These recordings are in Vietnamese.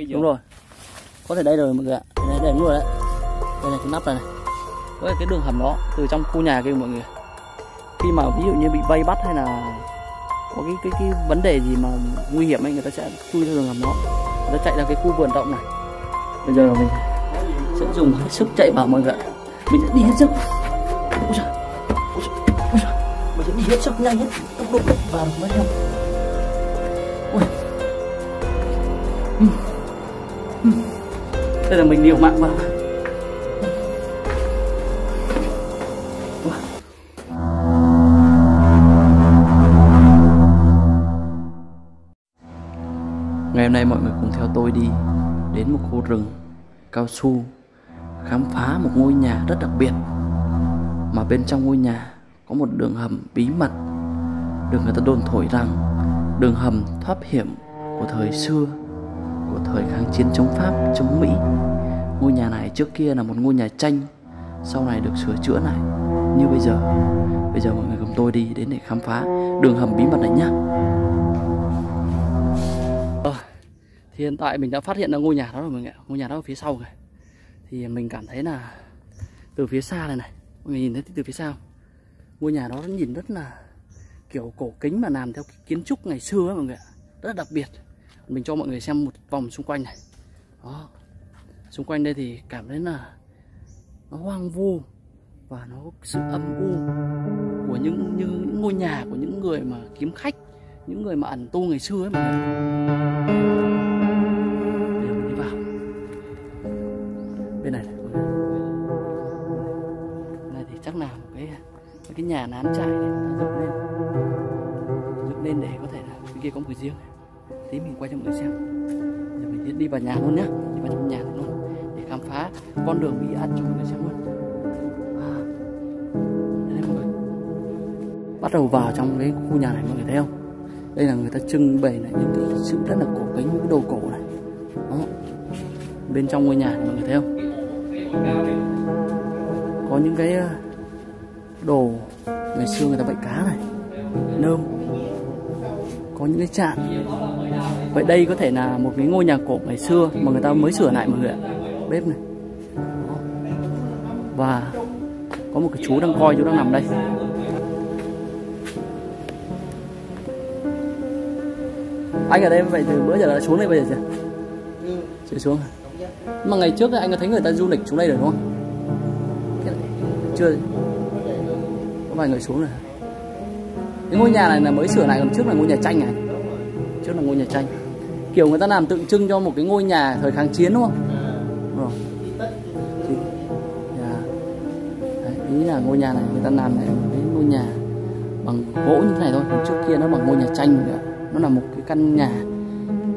bây giờ. Đúng rồi. Có thể đây rồi mọi người ạ. Đây đúng rồi đấy. Đây là cái nắp này này. Với cái đường hầm đó từ trong khu nhà kia mọi người. Khi mà ví dụ như bị vây bắt hay là có cái vấn đề gì mà nguy hiểm ấy, người ta sẽ chui ra đường hầm đó. Người ta chạy ra cái khu vườn rộng này. Bây giờ mình sẽ dùng hết sức chạy vào mọi người ạ. Mình sẽ đi hết sức. Ôi trời. Mình sẽ đi hết sức nhanh hết tốc độ và mới được. Ôi. Đây là mình liều mạng vào. Ngày hôm nay mọi người cùng theo tôi đi đến một khu rừng cao su, khám phá một ngôi nhà rất đặc biệt. Mà bên trong ngôi nhà có một đường hầm bí mật, được người ta đồn thổi rằng đường hầm thoát hiểm của thời xưa, của thời kháng chiến chống Pháp, chống Mỹ. Ngôi nhà này trước kia là một ngôi nhà tranh, sau này được sửa chữa lại như bây giờ. Bây giờ mọi người cùng tôi đi đến để khám phá đường hầm bí mật này nhá. Thì hiện tại mình đã phát hiện ra ngôi nhà đó rồi mọi người. Ngôi nhà đó ở phía sau này. Thì mình cảm thấy là từ phía xa này này, mình nhìn thấy từ phía sau ngôi nhà đó nhìn rất là kiểu cổ kính mà làm theo kiến trúc ngày xưa ấy mọi người, rất là đặc biệt. Mình cho mọi người xem một vòng xung quanh này. Đó. Xung quanh đây thì cảm thấy là nó hoang vu và nó có sự âm u của những ngôi nhà của những người mà kiếm khách, những người mà ẩn tu ngày xưa ấy mọi người. Bên này, bên này thì chắc là một cái nhà nán trại dựng lên để có thể là bên kia có một cái giếng. Tí mình quay cho mọi người xem. Giờ mình đi vào nhà luôn nhá, đi vào trong nhà luôn để khám phá con đường bí ẩn cho mọi người xem luôn. Đây mọi người. Bắt đầu vào trong cái khu nhà này mọi người thấy không? Đây là người ta trưng bày lại những cái sự rất là cổ kính, những cái đồ cổ này. Đó. Bên trong ngôi nhà này, mọi người thấy không? Có những cái đồ ngày xưa người ta bậy cá này, nơm, có những cái chạn. Vậy đây có thể là một cái ngôi nhà cổ ngày xưa mà người ta mới sửa lại mọi người ạ. Bếp này. Và có một cái chú đang coi, chú đang nằm đây. Anh ở đây vậy từ bữa giờ đã xuống đây bây giờ chưa? Chưa xuống. Mà ngày trước anh có thấy người ta du lịch xuống đây rồi đúng không? Chưa. Có vài người xuống rồi. Cái ngôi nhà này là mới sửa lại, còn trước là ngôi nhà tranh này. Trước là ngôi nhà tranh. Kiểu người ta làm tượng trưng cho một cái ngôi nhà thời kháng chiến đúng không? Đúng rồi. Đấy, ý là ngôi nhà này người ta làm lại cái ngôi nhà bằng gỗ như thế này thôi. Còn trước kia nó bằng ngôi nhà tranh nữa. Nó là một cái căn nhà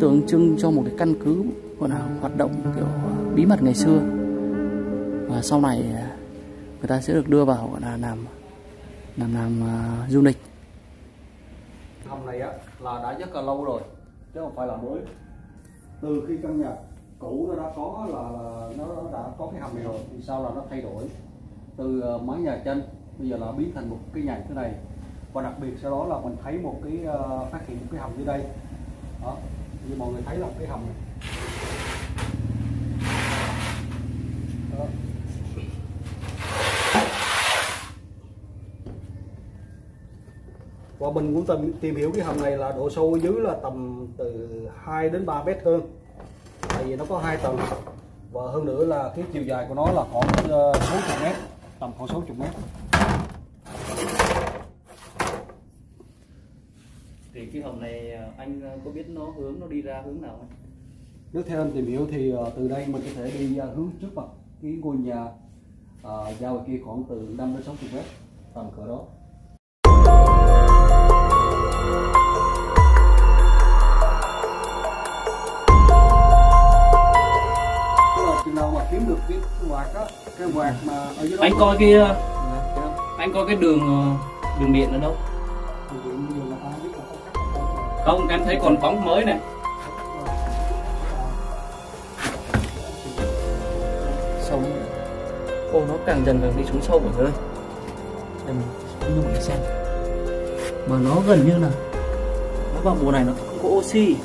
tượng trưng cho một cái căn cứ gọi là hoạt động kiểu bí mật ngày xưa, và sau này người ta sẽ được đưa vào gọi là làm du lịch. Hầm này á là đã rất là lâu rồi chứ không phải là mới. Từ khi căn nhà cũ nó đã có là nó đã có cái hầm này rồi, thì sau là nó thay đổi từ mái nhà tranh bây giờ là biến thành một cái nhà như thế này. Và đặc biệt sau đó là mình thấy một cái phát hiện một cái hầm như đây đó. Như mọi người thấy là cái hầm này. Đó. Và mình cũng tìm hiểu cái hầm này là độ sâu ở dưới là tầm từ 2 đến 3 mét hơn. Tại vì nó có 2 tầng. Và hơn nữa là cái chiều dài của nó là khoảng 60 mét. Tầm khoảng 60 mét. Thì cái hầm này anh có biết nó hướng nó đi ra hướng nào không? Nếu theo anh tìm hiểu thì từ đây mình có thể đi ra hướng trước mặt cái ngôi nhà ra ngoài kia khoảng từ 5 đến 60 mét tầm cỡ đó. Chừng nào mà kiếm được cái quạt á, cái quạt mà ở dưới đó. Anh coi cái anh coi cái đường điện ở đâu? Không, em thấy còn bóng mới này. Sâu. Ô, nó càng dần càng đi xuống sâu mọi người ơi. Đây mình xuống như mình xem. Mà nó gần như là nó vào mùa này nó không có oxy.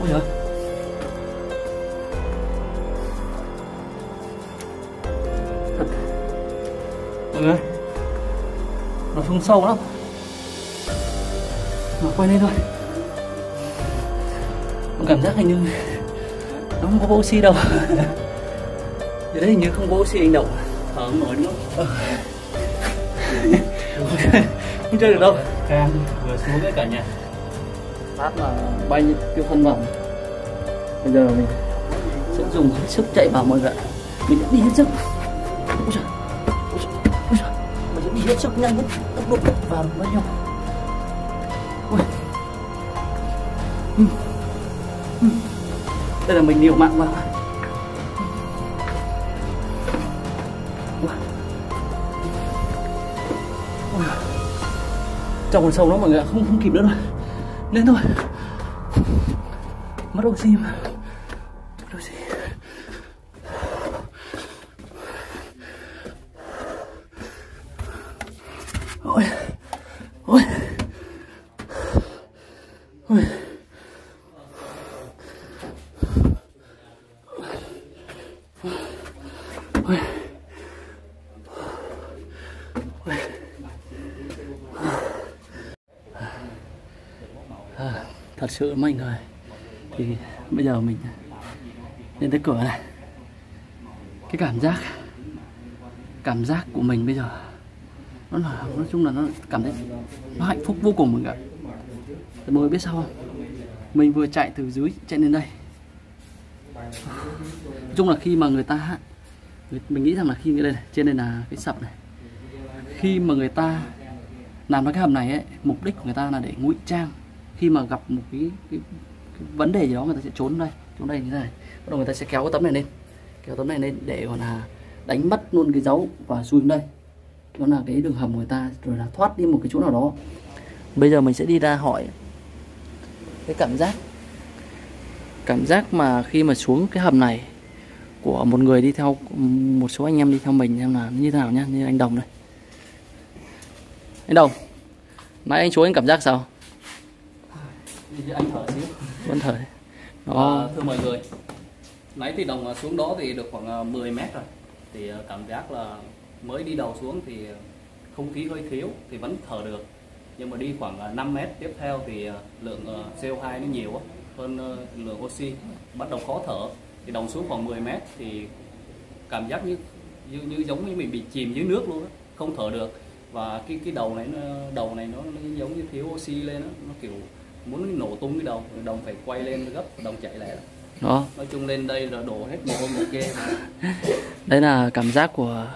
Ôi giời. người, nó xuống sâu lắm. Mà quay lên thôi, con cảm giác hình như nó không có oxy đâu. Thế đấy, hình như không có oxy anh Đậu. Thở không nổi nữa. Không chơi được đâu. Càng vừa xuống với cả nhà phát là bay như tiêu phân vòng. Bây giờ mình sẽ dùng hết sức chạy vào mọi người. Mình đã đi hết sức. Ôi trời, ôi trời, ôi trời. Mình sẽ đi hết sức nhanh, tốc độ vào bao nhiêu. Ôi. Đây là mình liều mạng vào. Trong còn sâu lắm mọi người ạ, không kịp nữa rồi. Lên thôi. Mất oxy mà. Mất oxy. Ôi. Ôi. Ôi. Ôi. Thật sự mọi người, thì bây giờ mình lên tới cửa này. Cái cảm giác của mình bây giờ nó là, nói chung là nó cảm thấy nó hạnh phúc vô cùng mọi người. Mọi người biết sao không? Mình vừa chạy từ dưới chạy lên đây. Nói chung là khi mà người ta, mình nghĩ rằng là khi cái đây này, trên đây là cái sập này. Khi mà người ta làm ra cái hầm này ấy, mục đích của người ta là để ngụy trang. Khi mà gặp một cái vấn đề gì đó, người ta sẽ trốn đây như thế này. Bắt đầu người ta sẽ kéo cái tấm này lên, để gọi là đánh mất luôn cái dấu và chui lên đây. Đó là cái đường hầm của người ta, rồi là thoát đi một cái chỗ nào đó. Bây giờ mình sẽ đi ra hỏi cái cảm giác mà khi mà xuống cái hầm này của một người đi theo, một số anh em đi theo mình xem là như thế nào nhá. Như anh Đồng đây. Anh Đồng, nãy anh xuống anh cảm giác sao? Anh thở xíu. Vẫn thở. Đó. Thưa mọi người, nãy thì Đồng xuống đó thì được khoảng 10 mét rồi. Thì cảm giác là mới đi đầu xuống thì không khí hơi thiếu thì vẫn thở được. Nhưng mà đi khoảng 5 mét tiếp theo thì lượng CO2 nó nhiều hơn lượng oxy, bắt đầu khó thở. Thì Đồng xuống khoảng 10 mét thì cảm giác như giống như mình bị chìm dưới nước luôn đó. Không thở được. Và cái đầu này nó giống như thiếu oxy lên đó. Nó kiểu muốn nổ tung cái đầu. Đồng phải quay lên gấp, Đồng chạy lại đó. Nói chung lên đây là đổ hết mồ hôi một kia. Đấy là cảm giác của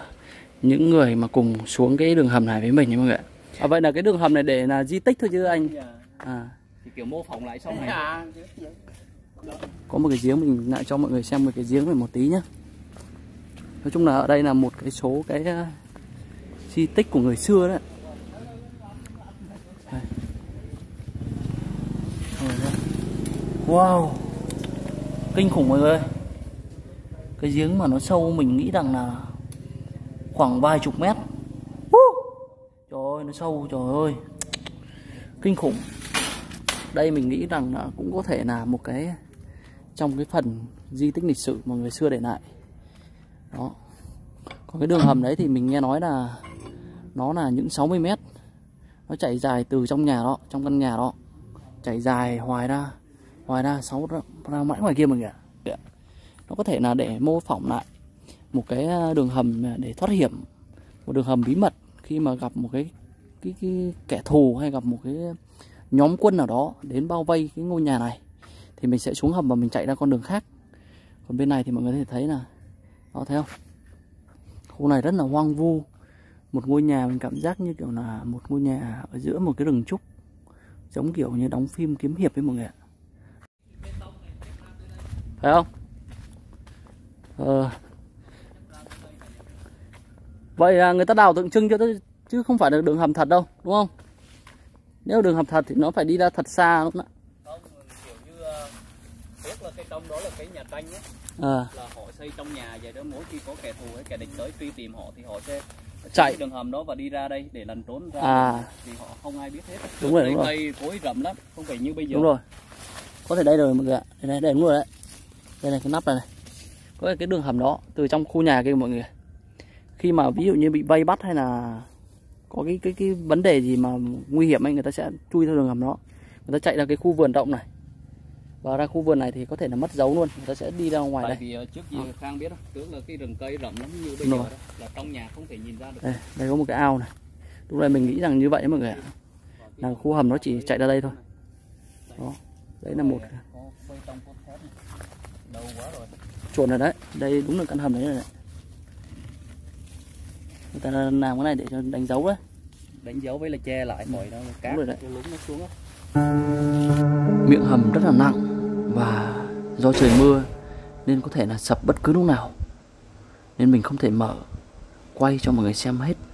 những người mà cùng xuống cái đường hầm này với mình mọi người ạ. À, vậy là cái đường hầm này để là di tích thôi chứ anh? À. Thì kiểu mô phỏng lại sau này. Có một cái giếng, mình lại cho mọi người xem một cái giếng này một tí nhé. Nói chung là ở đây là một cái số cái di tích của người xưa đấy. Wow, kinh khủng mọi người. Cái giếng mà nó sâu mình nghĩ rằng là khoảng vài chục mét. Trời ơi, nó sâu, trời ơi, kinh khủng. Đây mình nghĩ rằng là cũng có thể là một cái trong cái phần di tích lịch sử mà người xưa để lại. Đó. Còn cái đường hầm đấy thì mình nghe nói là nó là những 60 mét. Nó chạy dài từ trong nhà đó, trong căn nhà đó, chạy dài hoài ra 6 ra mãi ngoài kia mọi người ạ. Nó có thể là để mô phỏng lại một cái đường hầm để thoát hiểm, một đường hầm bí mật khi mà gặp một cái kẻ thù hay gặp một cái nhóm quân nào đó đến bao vây cái ngôi nhà này, thì mình sẽ xuống hầm và mình chạy ra con đường khác. Còn bên này thì mọi người có thể thấy là đó, thấy không? Khu này rất là hoang vu, một ngôi nhà mình cảm giác như kiểu là một ngôi nhà ở giữa một cái rừng trúc, giống kiểu như đóng phim kiếm hiệp với mọi người ạ. Phải không? Vậy là người ta đào tượng trưng cho tôi, chứ không phải là đường hầm thật đâu, đúng không? Nếu đường hầm thật thì nó phải đi ra thật xa lúc nãy. Không, kiểu như biết là cái trong đó là cái nhà tranh ấy. Là họ xây trong nhà vậy đó, mỗi khi có kẻ thù hay kẻ địch tới truy tìm họ thì họ sẽ chạy đường hầm đó và đi ra đây để lẩn trốn ra. Thì họ không ai biết hết. Đúng rồi, đúng đây tối rậm lắm, không phải như bây giờ. Đúng rồi. Có thể đây rồi mọi người ạ. Đây đúng rồi đấy. Đây này, cái nắp này này. Có cái đường hầm đó từ trong khu nhà kia mọi người. khi mà ví dụ như bị vây bắt hay là có cái vấn đề gì mà nguy hiểm ấy, người ta sẽ chui theo đường hầm đó, người ta chạy ra cái khu vườn rộng này, và ra khu vườn này thì có thể là mất dấu luôn, người ta sẽ đi ra ngoài. Tại đây vì trước giờ Khang biết đó, trước là cái rừng cây rậm lắm như bây giờ đó, là trong nhà không thể nhìn ra được. Đây, đây có một cái ao này, lúc này mình nghĩ rằng như vậy mọi người ạ, là khu hầm nó chỉ chạy ra đây thôi. Đó, đấy là một chuột rồi đấy, đây đúng là căn hầm đấy rồi đấy. Người ta làm cái này để cho đánh dấu đấy, đánh dấu với là che lại mọi nó cát rồi đấy, lúng nó xuống. Miệng hầm rất là nặng và do trời mưa nên có thể là sập bất cứ lúc nào, nên mình không thể mở quay cho mọi người xem hết.